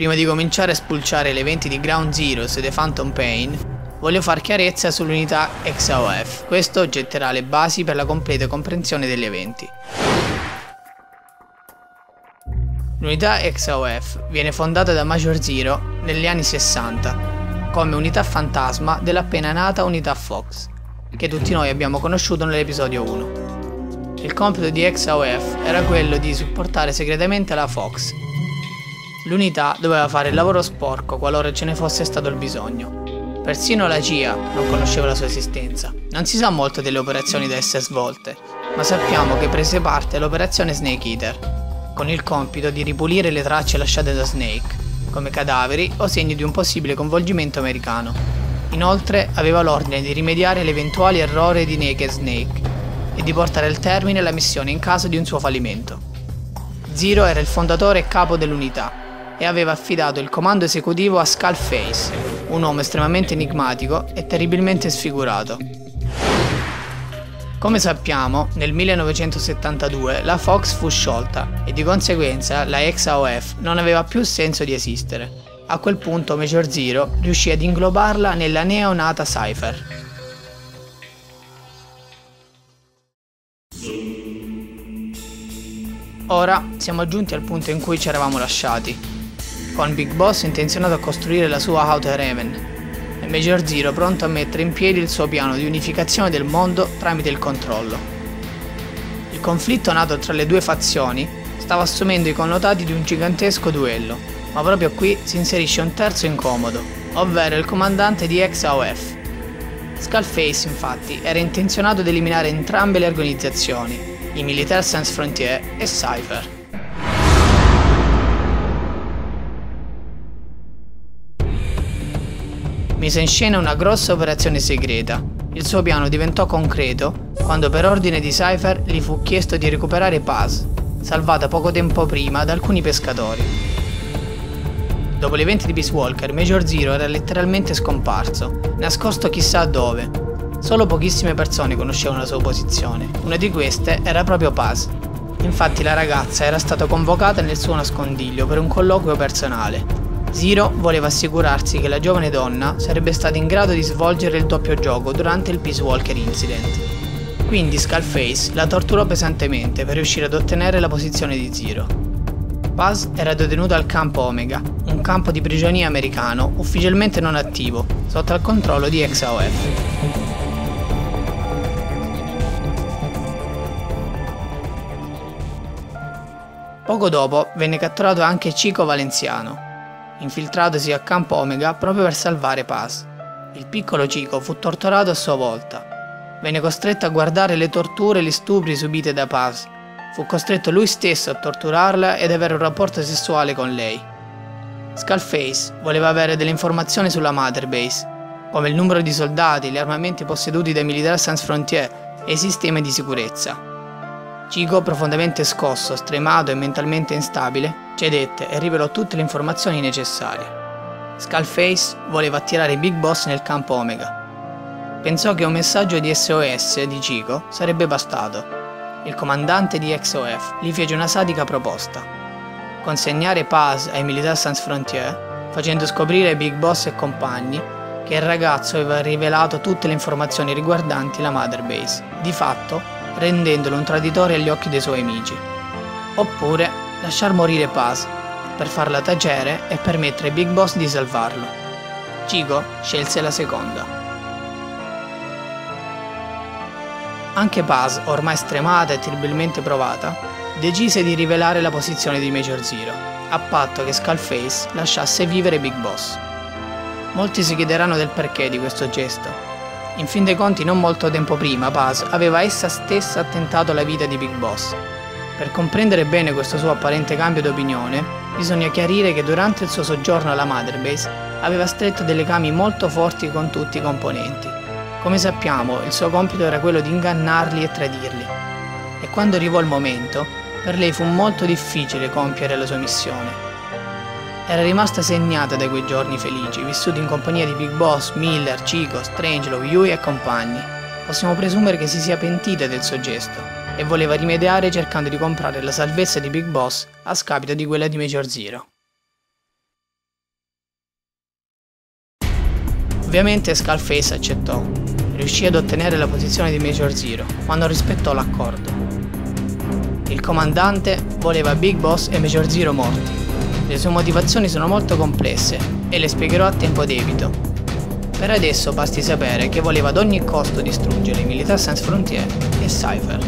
Prima di cominciare a spulciare le venti di Ground Zeroes e The Phantom Pain, voglio far chiarezza sull'unità XOF. Questo getterà le basi per la completa comprensione degli eventi. L'unità XOF viene fondata da Major Zero negli anni 60 come unità fantasma dell'appena nata unità Fox, che tutti noi abbiamo conosciuto nell'episodio 1. Il compito di XOF era quello di supportare segretamente la Fox. L'unità doveva fare il lavoro sporco qualora ce ne fosse stato il bisogno. Persino la CIA non conosceva la sua esistenza. Non si sa molto delle operazioni da essere svolte, ma sappiamo che prese parte all'operazione Snake Eater, con il compito di ripulire le tracce lasciate da Snake, come cadaveri o segni di un possibile coinvolgimento americano. Inoltre aveva l'ordine di rimediare l'eventuale errore di Naked Snake e di portare al termine la missione in caso di un suo fallimento. Zero era il fondatore e capo dell'unità e aveva affidato il comando esecutivo a Skull Face, un uomo estremamente enigmatico e terribilmente sfigurato. Come sappiamo, nel 1972 la Fox fu sciolta e di conseguenza la XOF non aveva più senso di esistere. A quel punto Major Zero riuscì ad inglobarla nella neonata Cypher. Ora siamo giunti al punto in cui ci eravamo lasciati, con Big Boss intenzionato a costruire la sua Outer Heaven e Major Zero pronto a mettere in piedi il suo piano di unificazione del mondo tramite il controllo. Il conflitto nato tra le due fazioni stava assumendo i connotati di un gigantesco duello, ma proprio qui si inserisce un terzo incomodo, ovvero il comandante di XOF. Skullface infatti era intenzionato ad eliminare entrambe le organizzazioni, i Militaires Sans Frontières e Cypher. Mise in scena una grossa operazione segreta. Il suo piano diventò concreto quando per ordine di Cypher gli fu chiesto di recuperare Paz, salvata poco tempo prima da alcuni pescatori. Dopo gli eventi di Peace Walker, Major Zero era letteralmente scomparso, nascosto chissà dove. Solo pochissime persone conoscevano la sua posizione, una di queste era proprio Paz. Infatti la ragazza era stata convocata nel suo nascondiglio per un colloquio personale. Zero voleva assicurarsi che la giovane donna sarebbe stata in grado di svolgere il doppio gioco durante il Peace Walker Incident. Quindi Skullface la torturò pesantemente per riuscire ad ottenere la posizione di Zero. Paz era detenuta al Camp Omega, un campo di prigionia americano ufficialmente non attivo, sotto il controllo di XOF. Poco dopo venne catturato anche Chico Valenziano, infiltratosi a Camp Omega proprio per salvare Paz. Il piccolo Chico fu torturato a sua volta. Venne costretto a guardare le torture e gli stupri subite da Paz. Fu costretto lui stesso a torturarla ed avere un rapporto sessuale con lei. Skullface voleva avere delle informazioni sulla Mother Base, come il numero di soldati, gli armamenti posseduti dai Militaires Sans Frontières e i sistemi di sicurezza. Chico, profondamente scosso, stremato e mentalmente instabile, cedette e rivelò tutte le informazioni necessarie. Skullface voleva attirare Big Boss nel campo Omega. Pensò che un messaggio di SOS di Chico sarebbe bastato. Il comandante di XOF gli fece una sadica proposta: consegnare Paz ai Militaires Sans Frontières, facendo scoprire ai Big Boss e compagni che il ragazzo aveva rivelato tutte le informazioni riguardanti la Mother Base. Di fatto, rendendolo un traditore agli occhi dei suoi amici. Oppure lasciar morire Paz per farla tacere e permettere Big Boss di salvarlo. Chico scelse la seconda. Anche Paz, ormai stremata e terribilmente provata, decise di rivelare la posizione di Major Zero, a patto che Skullface lasciasse vivere Big Boss. Molti si chiederanno del perché di questo gesto. In fin dei conti, non molto tempo prima, Paz aveva essa stessa attentato alla vita di Big Boss. Per comprendere bene questo suo apparente cambio d'opinione, bisogna chiarire che durante il suo soggiorno alla Mother Base aveva stretto dei legami molto forti con tutti i componenti. Come sappiamo, il suo compito era quello di ingannarli e tradirli. E quando arrivò il momento, per lei fu molto difficile compiere la sua missione. Era rimasta segnata da quei giorni felici, vissuti in compagnia di Big Boss, Miller, Chico, Strangelove, Yui e compagni. Possiamo presumere che si sia pentita del suo gesto e voleva rimediare cercando di comprare la salvezza di Big Boss a scapito di quella di Major Zero. Ovviamente Skull Face accettò, riuscì ad ottenere la posizione di Major Zero, ma non rispettò l'accordo. Il comandante voleva Big Boss e Major Zero morti. Le sue motivazioni sono molto complesse e le spiegherò a tempo debito. Per adesso basti sapere che voleva ad ogni costo distruggere i Militaires Sans Frontières e Cypher.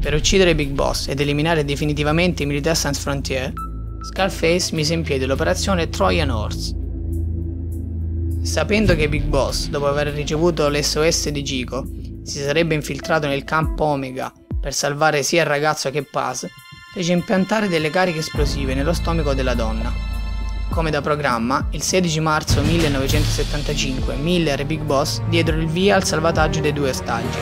Per uccidere Big Boss ed eliminare definitivamente i Militaires Sans Frontières, Skull Face mise in piedi l'operazione Trojan Horse. Sapendo che Big Boss, dopo aver ricevuto l'SOS di Chico, si sarebbe infiltrato nel Camp Omega per salvare sia il ragazzo che Paz, fece impiantare delle cariche esplosive nello stomaco della donna. Come da programma, il 16 marzo 1975 Miller e Big Boss diedero il via al salvataggio dei due ostaggi.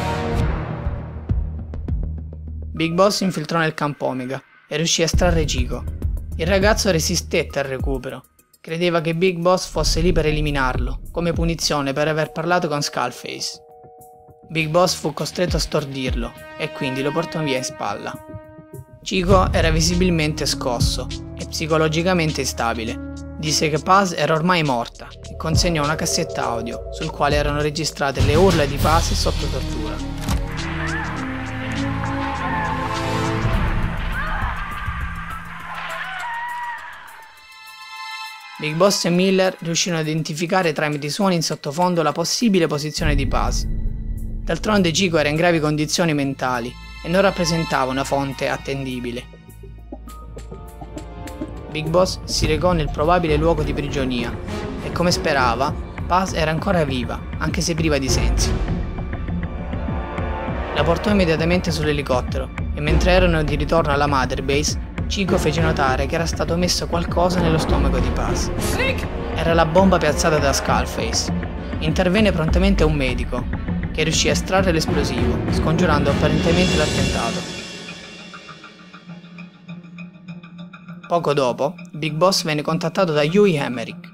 Big Boss si infiltrò nel Camp Omega e riuscì a estrarre Chico. Il ragazzo resistette al recupero. Credeva che Big Boss fosse lì per eliminarlo, come punizione per aver parlato con Skull Face. Big Boss fu costretto a stordirlo e quindi lo portò via in spalla. Chico era visibilmente scosso e psicologicamente instabile. Disse che Paz era ormai morta e consegnò una cassetta audio sul quale erano registrate le urla di Paz sotto tortura. Big Boss e Miller riuscirono ad identificare tramite i suoni in sottofondo la possibile posizione di Paz. D'altronde Chico era in gravi condizioni mentali e non rappresentava una fonte attendibile. Big Boss si recò nel probabile luogo di prigionia e, come sperava, Paz era ancora viva, anche se priva di sensi. La portò immediatamente sull'elicottero e, mentre erano di ritorno alla Mother Base, Chico fece notare che era stato messo qualcosa nello stomaco di Paz. Era la bomba piazzata da Skull Face. Intervenne prontamente un medico, che riuscì a estrarre l'esplosivo, scongiurando apparentemente l'attentato. Poco dopo, Big Boss venne contattato da Huey Emmerich,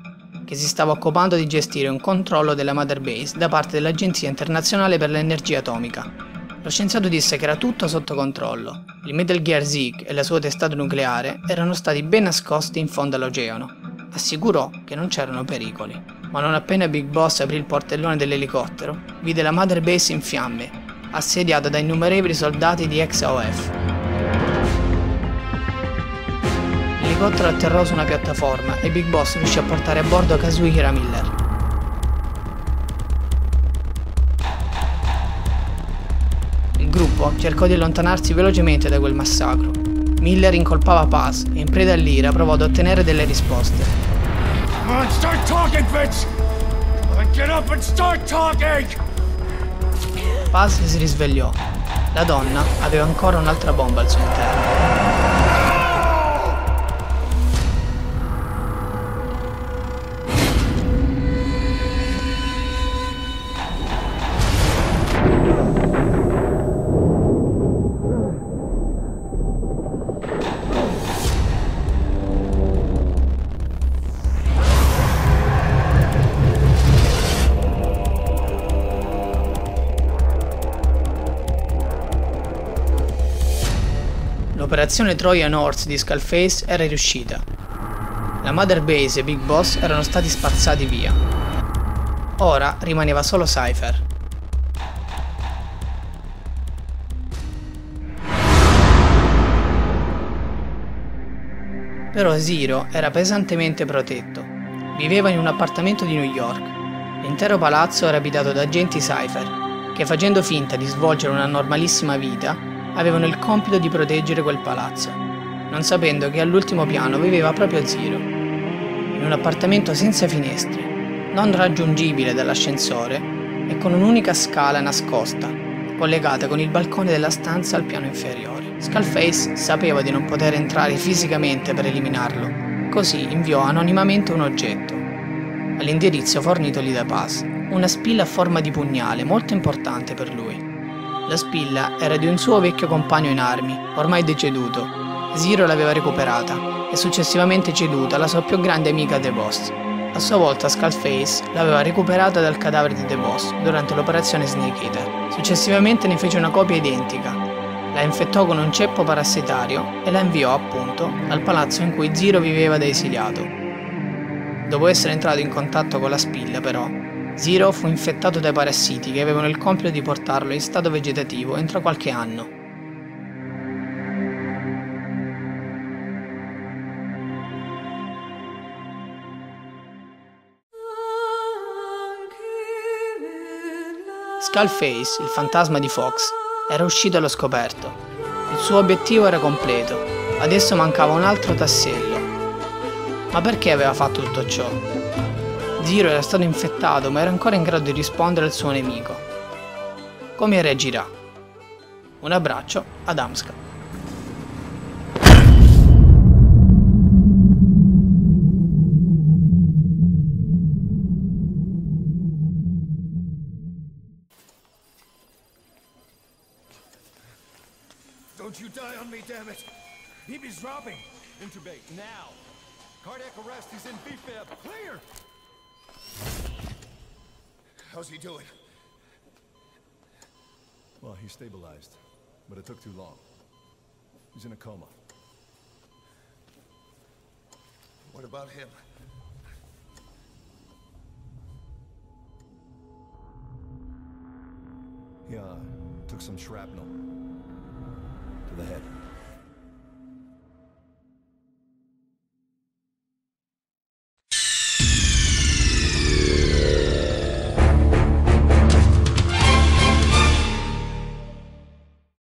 che si stava occupando di gestire un controllo della Mother Base da parte dell'Agenzia Internazionale per l'Energia Atomica. Lo scienziato disse che era tutto sotto controllo. Il Metal Gear Zeke e la sua testata nucleare erano stati ben nascosti in fondo all'oceano. Assicurò che non c'erano pericoli. Ma non appena Big Boss aprì il portellone dell'elicottero, vide la Mother Base in fiamme, assediata da innumerevoli soldati di XOF. L'elicottero atterrò su una piattaforma e Big Boss riuscì a portare a bordo Kazuhira Miller. Il gruppo cercò di allontanarsi velocemente da quel massacro. Miller incolpava Paz e in preda all'ira provò ad ottenere delle risposte. Paz si risvegliò. La donna aveva ancora un'altra bomba al suo interno. L'operazione Trojan Horse di Skull Face era riuscita. La Mother Base e Big Boss erano stati spazzati via. Ora rimaneva solo Cypher. Però Zero era pesantemente protetto. Viveva in un appartamento di New York. L'intero palazzo era abitato da agenti Cypher, che facendo finta di svolgere una normalissima vita, avevano il compito di proteggere quel palazzo, non sapendo che all'ultimo piano viveva proprio Zero, in un appartamento senza finestre, non raggiungibile dall'ascensore e con un'unica scala nascosta, collegata con il balcone della stanza al piano inferiore. Skull Face sapeva di non poter entrare fisicamente per eliminarlo, così inviò anonimamente un oggetto, all'indirizzo fornitogli da Paz, una spilla a forma di pugnale molto importante per lui. La spilla era di un suo vecchio compagno in armi, ormai deceduto. Zero l'aveva recuperata e successivamente ceduta alla sua più grande amica The Boss. A sua volta Skull Face l'aveva recuperata dal cadavere di The Boss durante l'operazione Snake Eater. Successivamente ne fece una copia identica, la infettò con un ceppo parassitario e la inviò appunto al palazzo in cui Zero viveva da esiliato. Dopo essere entrato in contatto con la spilla, però, Zero fu infettato dai parassiti che avevano il compito di portarlo in stato vegetativo entro qualche anno. Skull Face, il fantasma di Fox, era uscito allo scoperto. Il suo obiettivo era completo, adesso mancava un altro tassello. Ma perché aveva fatto tutto ciò? Zero era stato infettato, ma era ancora in grado di rispondere al suo nemico. Come reagirà? Un abbraccio ad Amska. Don't you die on me, damn it! He's dropping. Intubate now. Cardiac arrest. He's in BFib. Clear. How's he doing? Well, he's stabilized, but it took too long. He's in a coma. What about him? Yeah, took some shrapnel. To the head.